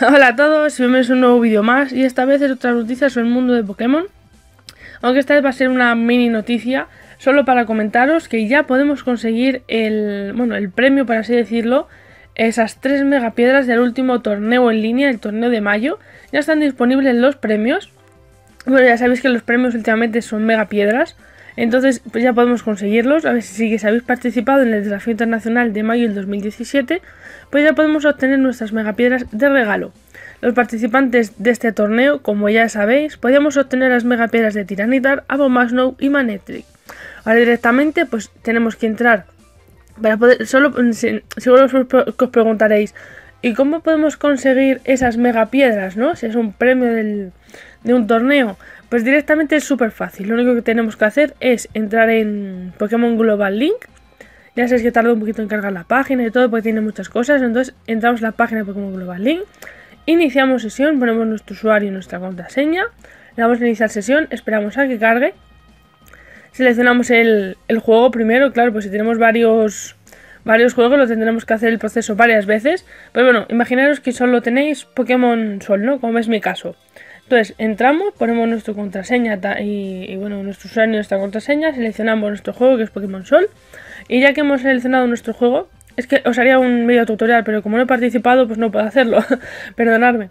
Hola a todos, bienvenidos a un nuevo vídeo más y esta vez es otra noticia sobre el mundo de Pokémon. Aunque esta vez va a ser una mini noticia, solo para comentaros que ya podemos conseguir el premio, por así decirlo, esas 3 megapiedras del último torneo en línea, el torneo de mayo. Ya están disponibles los premios. Bueno, ya sabéis que los premios últimamente son megapiedras, entonces pues ya podemos conseguirlos. A ver si habéis participado en el desafío internacional de mayo del 2017, pues ya podemos obtener nuestras megapiedras de regalo. Los participantes de este torneo, como ya sabéis, podíamos obtener las megapiedras de Tiranitar, Abomasnow y Manetric. Ahora directamente pues tenemos que entrar para poder... Seguro que os preguntaréis, ¿y cómo podemos conseguir esas megapiedras, no? Si es un premio de un torneo. Pues directamente es súper fácil. Lo único que tenemos que hacer es entrar en Pokémon Global Link. Ya sabéis que tarda un poquito en cargar la página y todo porque tiene muchas cosas. Entonces entramos en la página de Pokémon Global Link, iniciamos sesión, ponemos nuestro usuario y nuestra contraseña, le damos a iniciar sesión, esperamos a que cargue. Seleccionamos el juego primero, claro, pues si tenemos varios juegos lo tendremos que hacer el proceso varias veces. Pero bueno, imaginaros que solo tenéis Pokémon Sol, ¿no? Como es mi caso. Entonces entramos, ponemos nuestra contraseña y nuestro usuario y nuestra contraseña, seleccionamos nuestro juego que es Pokémon Sol. Y ya que hemos seleccionado nuestro juego, es que os haría un medio tutorial, pero como no he participado pues no puedo hacerlo, perdonadme.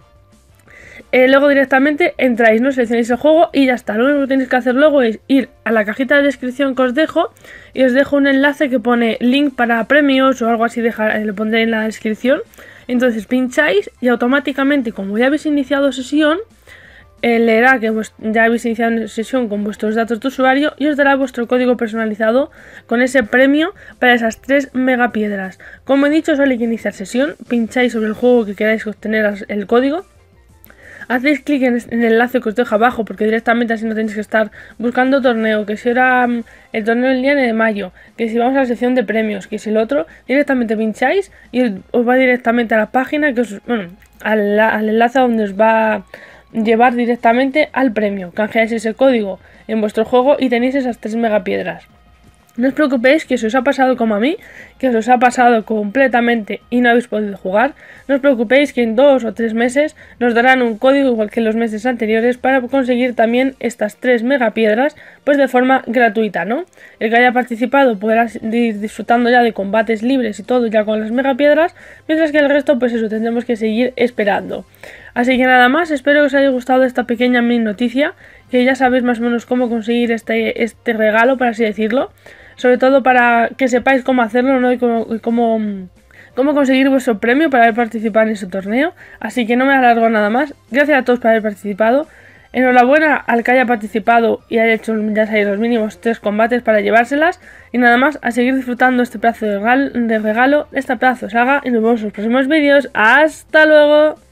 Luego directamente entráis, ¿no? Seleccionáis el juego y ya está. Lo único que tenéis que hacer luego es ir a la cajita de descripción que os dejo y os dejo un enlace que pone link para premios o algo así, lo pondré en la descripción. Entonces pincháis y automáticamente, como ya habéis iniciado sesión, leerá que ya habéis iniciado una sesión con vuestros datos de usuario y os dará vuestro código personalizado con ese premio para esas 3 megapiedras. Como he dicho, solo hay que iniciar sesión, pincháis sobre el juego que queráis obtener el código, hacéis clic en el enlace que os dejo abajo porque directamente así no tenéis que estar buscando torneo, que si era el torneo del día de mayo, que si vamos a la sección de premios, que si el otro, directamente pincháis y os va directamente a la página, que al enlace donde os va... llevar directamente al premio, canjeáis ese código en vuestro juego y tenéis esas 3 megapiedras. No os preocupéis que si os ha pasado como a mí, que os ha pasado completamente y no habéis podido jugar, no os preocupéis que en 2 o 3 meses nos darán un código igual que en los meses anteriores para conseguir también estas 3 megapiedras pues de forma gratuita, ¿no? El que haya participado podrá ir disfrutando ya de combates libres y todo ya con las megapiedras, mientras que el resto pues eso, tendremos que seguir esperando. Así que nada más, espero que os haya gustado esta pequeña mini noticia, que ya sabéis más o menos cómo conseguir este regalo, por así decirlo. Sobre todo para que sepáis cómo hacerlo, ¿no? Y cómo conseguir vuestro premio para haber participado en ese torneo. Así que no me alargo nada más. Gracias a todos por haber participado. Enhorabuena al que haya participado y haya hecho, ya sabéis, los mínimos 3 combates para llevárselas. Y nada más, a seguir disfrutando este pedazo de regalo, esta pedazo de saga. Y nos vemos en los próximos vídeos. ¡Hasta luego!